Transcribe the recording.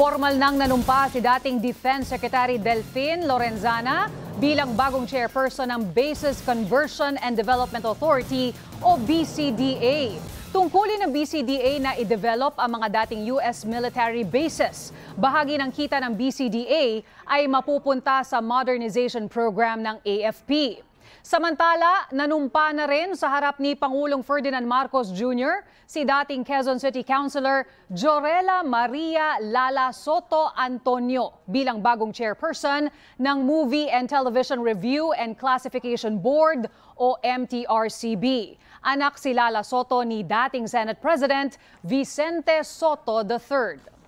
Formal nang nanumpa si dating Defense Secretary Delfin Lorenzana bilang bagong chairperson ng Bases Conversion and Development Authority o BCDA. Tungkulin ng BCDA na i-develop ang mga dating US military bases. Bahagi ng kita ng BCDA ay mapupunta sa modernization program ng AFP. Samantala, nanumpa na rin sa harap ni Pangulong Ferdinand Marcos Jr. si dating Quezon City Councilor Jorella Maria Lala Soto Antonio bilang bagong chairperson ng Movie and Television Review and Classification Board o MTRCB. Anak si Lala Soto ni dating Senate President Vicente Soto III.